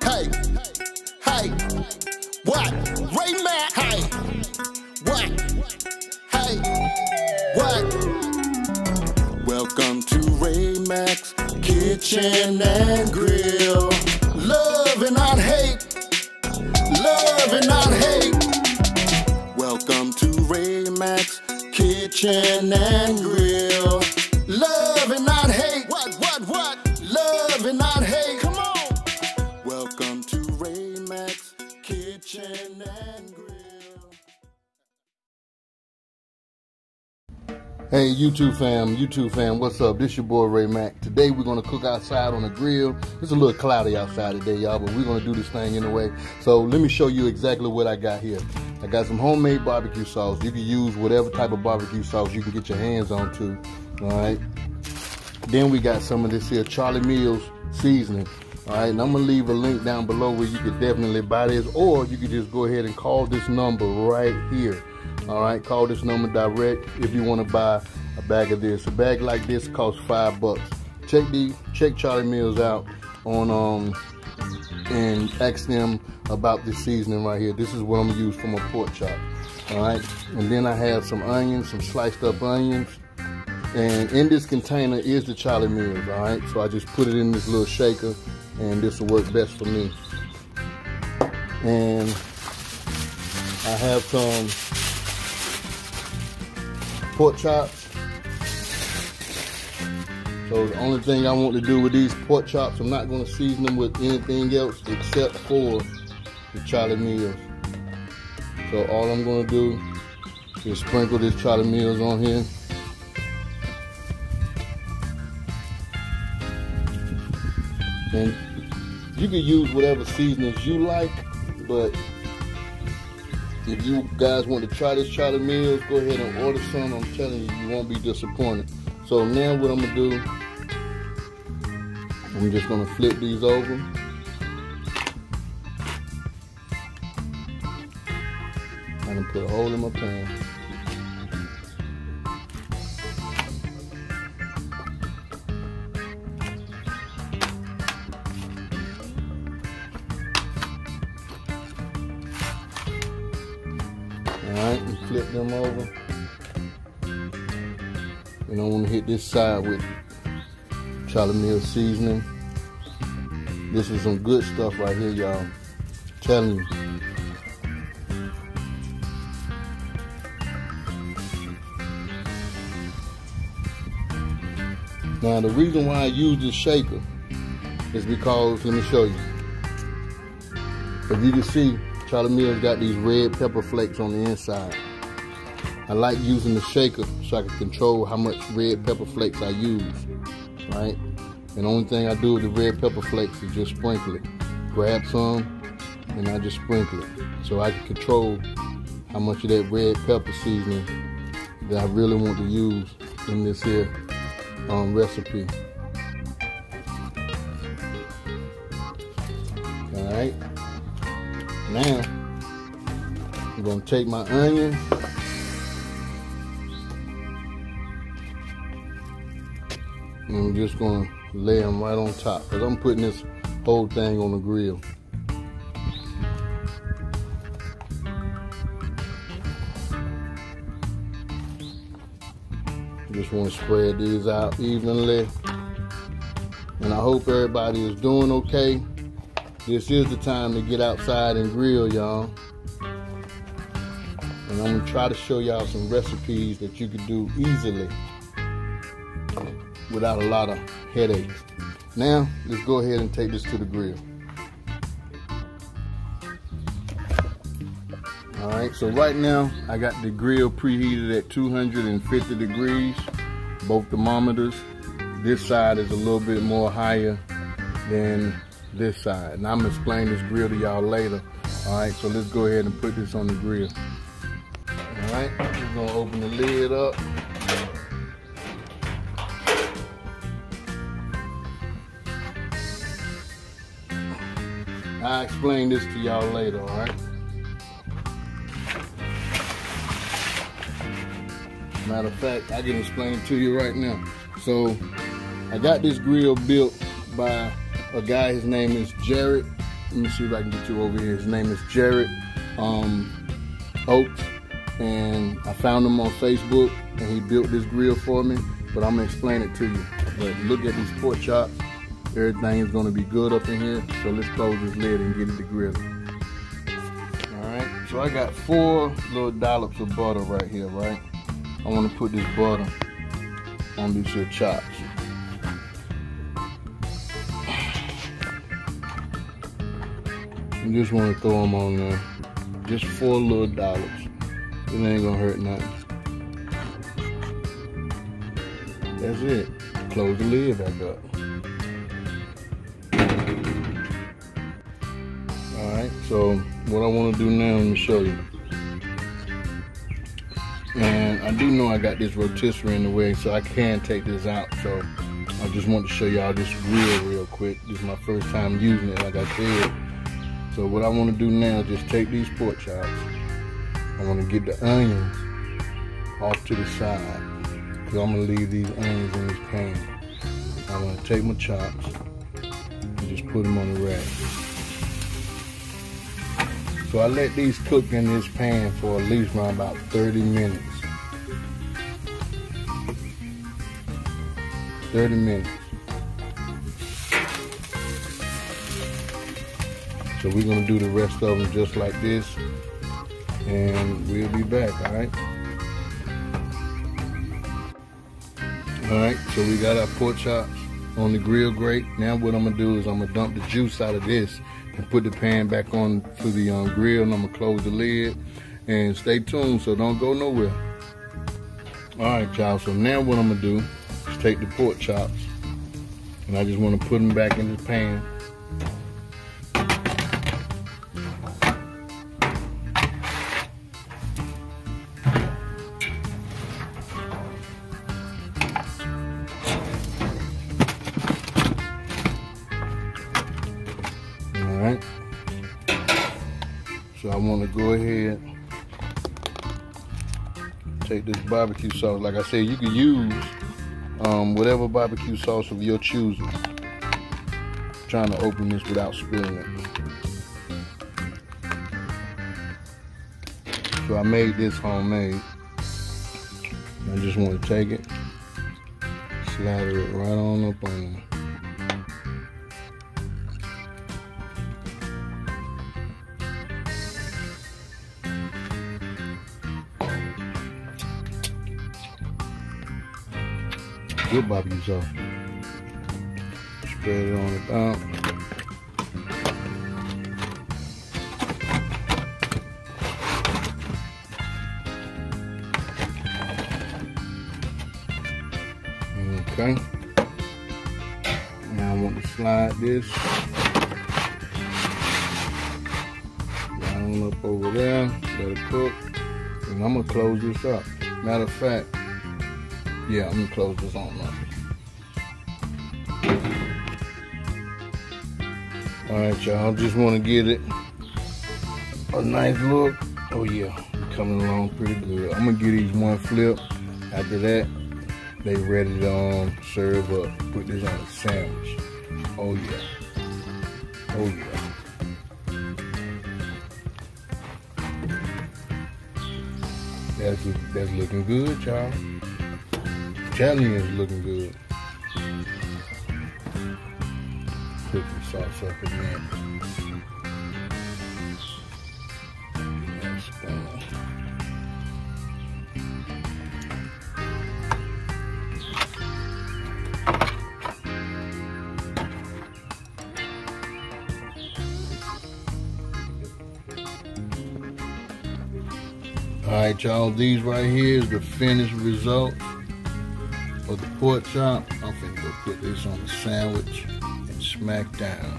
Hey, hey, what? Ray Mack, hey, what? Hey, what? Welcome to Ray Mack's Kitchen and Grill. Love and not hate, love and not hate. Welcome to Ray Mack's Kitchen and Grill. Love and not hate. What? Love and not hate. Come on. Welcome to Ray Mack's Kitchen and Grill. Hey, YouTube fam, what's up? This your boy Ray Mack. Today we're gonna cook outside on a grill. It's a little cloudy outside today, y'all, but we're gonna do this thing anyway. So let me show you exactly what I got here. I got some homemade barbecue sauce. You can use whatever type of barbecue sauce you can get your hands on too. All right. Then we got some of this here Charlie Mills seasoning. All right, and I'm gonna leave a link down below where you could definitely buy this, or you could just go ahead and call this number right here. All right, call this number direct if you want to buy a bag of this. A bag like this costs $5. Check Charlie Mills out on and ask them about this seasoning right here. This is what I'm gonna use for my pork chop. All right, and then I have some onions, some sliced up onions. And in this container is the Charlie Mills, all right? So I just put it in this little shaker, and this will work best for me. And I have some pork chops. So the only thing I want to do with these pork chops, I'm not going to season them with anything else except for the Charlie Mills. So all I'm going to do is sprinkle this Charlie Mills on here. And you can use whatever seasonings you like, but if you guys want to try this Charlie Mills, go ahead and order some. I'm telling you, you won't be disappointed. So now what I'm gonna do, I'm just gonna flip these over. I'm gonna put a hole in my pan. Alright, and flip them over. And I want to hit this side with Charlie Mills seasoning. This is some good stuff right here, y'all. I'm telling you. Now the reason why I use this shaker is because, let me show you. If you can see, Charlie Mills got these red pepper flakes on the inside. I like using the shaker so I can control how much red pepper flakes I use, right? And the only thing I do with the red pepper flakes is just sprinkle it. Grab some, and I just sprinkle it. So I can control how much of that red pepper seasoning that I really want to use in this here recipe. All right. Now, I'm gonna take my onion, and I'm just gonna lay them right on top, because I'm putting this whole thing on the grill. Just wanna spread these out evenly. And I hope everybody is doing okay. This is the time to get outside and grill, y'all. And I'm gonna try to show y'all some recipes that you can do easily without a lot of headaches. Now, let's go ahead and take this to the grill. All right, so right now, I got the grill preheated at 250 degrees, both thermometers. This side is a little bit more higher than this side, and I'm gonna explain this grill to y'all later. All right, so let's go ahead and put this on the grill. All right, we're gonna open the lid up. I'll explain this to y'all later, all right? Matter of fact, I can explain it to you right now. So I got this grill built by a guy, his name is Jared. Let me see if I can get you over here. His name is Jared Oaks, and I found him on Facebook, and he built this grill for me, but I'm gonna explain it to you. But look at these pork chops. Everything is gonna be good up in here, so let's close this lid and get it to grill. All right, so I got 4 little dollops of butter right here, right? I wanna put this butter on these little chops. You just wanna throw them on there. Just 4 little dollops. It ain't gonna hurt nothing. That's it. Close the lid back up. Alright, so what I wanna do now, let me show you. And I do know I got this rotisserie in the way, so I can take this out. So I just want to show y'all this real quick. This is my first time using it, like I said. So what I want to do now is just take these pork chops. I want to get the onions off to the side, because I'm going to leave these onions in this pan. I'm going to take my chops and just put them on the rack. So I let these cook in this pan for at least around about 30 minutes. 30 minutes. So we're gonna do the rest of them just like this, and we'll be back, all right? All right, so we got our pork chops on the grill grate. Now what I'm gonna do is I'm gonna dump the juice out of this and put the pan back on to the grill, and I'm gonna close the lid, and stay tuned, so don't go nowhere. All right, y'all, so now what I'm gonna do is take the pork chops, and I just wanna put them back in this pan. So I want to go ahead, take this barbecue sauce. Like I said, you can use whatever barbecue sauce of your choosing. I'm trying to open this without spilling it. So I made this homemade. I just want to take it, slide it right on up on there. Good barbecue sauce. Spread it on the top. Okay. Now I want to slide this down up over there. Let it cook. And I'm gonna close this up. Matter of fact. Yeah, I'm gonna close this on up. All right, y'all, just wanna get it a nice look. Oh yeah, coming along pretty good. I'm gonna give these one flip. After that, they ready to serve up. Put this on a sandwich. Oh yeah, oh yeah. That's looking good, y'all. Charlie is looking good. Put the sauce up again. All right, y'all, these right here is the finished result. The pork chop. I'm finna go put this on a sandwich and smack down.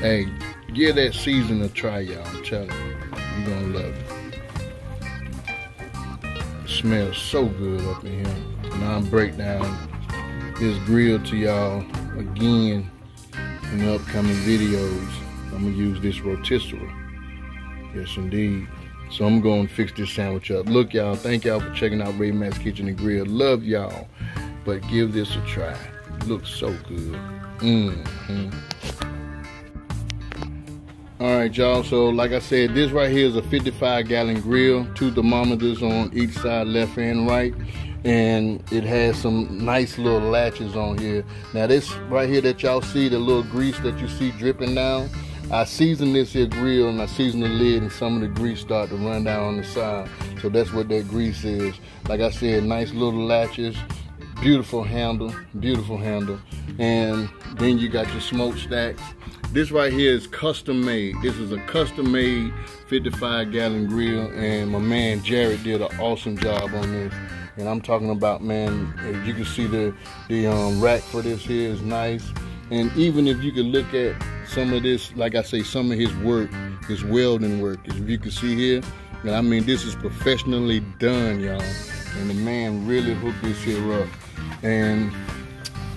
Hey, give that season a try, y'all. I'm telling you, you're gonna love it. It smells so good up in here. Now I'm break down this grill to y'all again in the upcoming videos. I'm gonna use this rotisserie. Yes, indeed. So I'm going to fix this sandwich up. Look, y'all, thank y'all for checking out Ray Mack's Kitchen and Grill. Love y'all, but give this a try. Looks so good. All right, y'all, so like I said, this right here is a 55-gallon grill, 2 thermometers on each side, left and right, and it has some nice little latches on here. Now this right here that y'all see, the little grease that you see dripping down, I season this here grill and I season the lid, and some of the grease start to run down on the side. So that's what that grease is. Like I said, nice little latches, beautiful handle, and then you got your smokestacks. This right here is custom made. This is a custom made 55-gallon grill, and my man Jared did an awesome job on this. And I'm talking about, man, if you can see the rack for this here is nice. And even if you can look at some of this, like I say, some of his work, his welding work, if you can see here, and I mean, this is professionally done, y'all. And the man really hooked this here up. And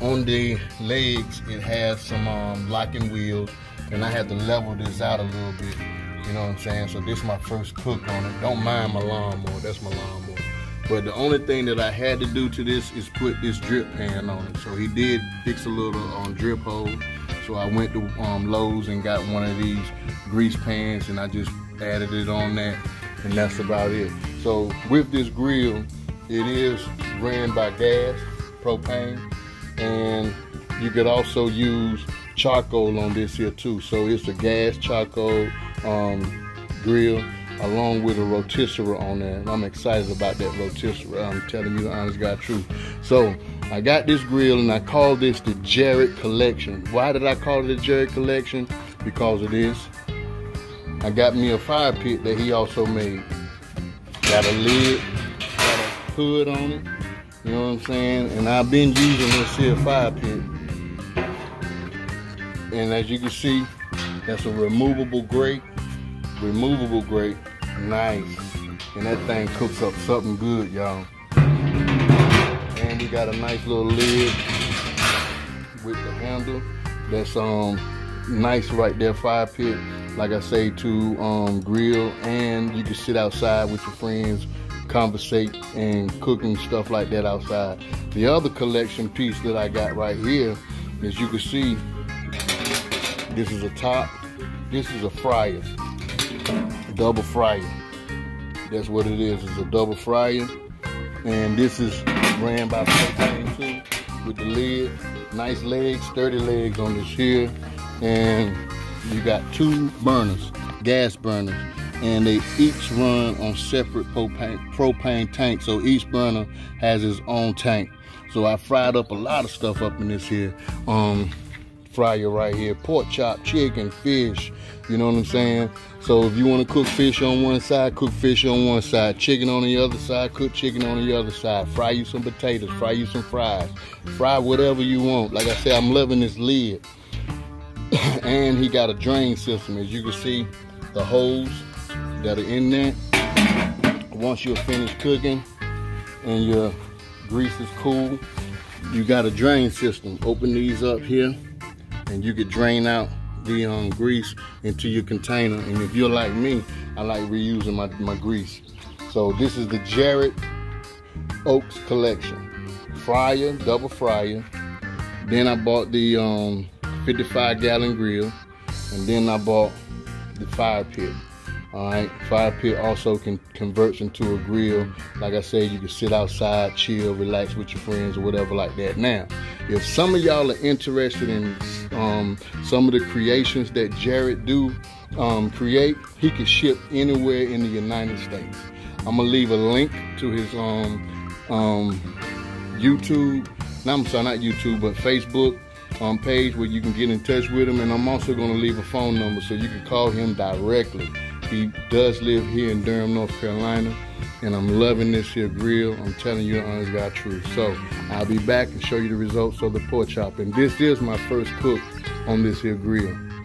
on the legs, it has some locking wheels, and I had to level this out a little bit, you know what I'm saying? So this is my first cook on it. Don't mind my lawnmower, that's my lawnmower. But the only thing that I had to do to this is put this drip pan on it. So he did fix a little drip hole. So I went to Lowe's and got one of these grease pans, and I just added it on that, and that's about it. So with this grill, it is ran by gas, propane, and you could also use charcoal on this here too. So it's a gas charcoal grill, along with a rotisserie on there. And I'm excited about that rotisserie. I'm telling you the honest God truth. So I got this grill and I called this the Jared Collection. Why did I call it the Jared Collection? Because it is. I got me a fire pit that he also made. Got a lid, got a hood on it. You know what I'm saying? And I've been using this here fire pit. And as you can see, that's a removable grate. Removable grate, nice, and that thing cooks up something good, y'all. And we got a nice little lid with the handle. That's nice right there, fire pit, like I say, to grill, and you can sit outside with your friends, conversate, and cook and stuff like that outside. The other collection piece that I got right here, as you can see, this is a top. This is a fryer. Double fryer. That's what it is. It's a double fryer. And this is ran by propane too, with the lid. Nice legs, sturdy legs on this here. And you got 2 burners, gas burners. And they each run on separate propane tanks. So each burner has its own tank. So I fried up a lot of stuff up in this here fryer right here. Pork chop, chicken, fish. You know what I'm saying? So if you want to cook fish on one side, cook fish on one side. Chicken on the other side, cook chicken on the other side. Fry you some potatoes, fry you some fries. Fry whatever you want. Like I said, I'm loving this lid. And he got a drain system. As you can see, the holes that are in there. Once you're finished cooking and your grease is cool, you got a drain system. Open these up here and you can drain out the grease into your container. And if you're like me, I like reusing my grease. So this is the Jared Oaks Collection. Fryer, double fryer. Then I bought the 55-gallon grill. And then I bought the fire pit. All right, fire pit also can convert into a grill. Like I said, you can sit outside, chill, relax with your friends or whatever like that. Now, if some of y'all are interested in some of the creations that Jared do create, he can ship anywhere in the United States. I'm gonna leave a link to his YouTube, I'm sorry, not YouTube, but Facebook page where you can get in touch with him. And I'm also gonna leave a phone number so you can call him directly. He does live here in Durham, North Carolina, and I'm loving this here grill. I'm telling you the honest God truth. So I'll be back and show you the results of the pork chop. And this is my first cook on this here grill.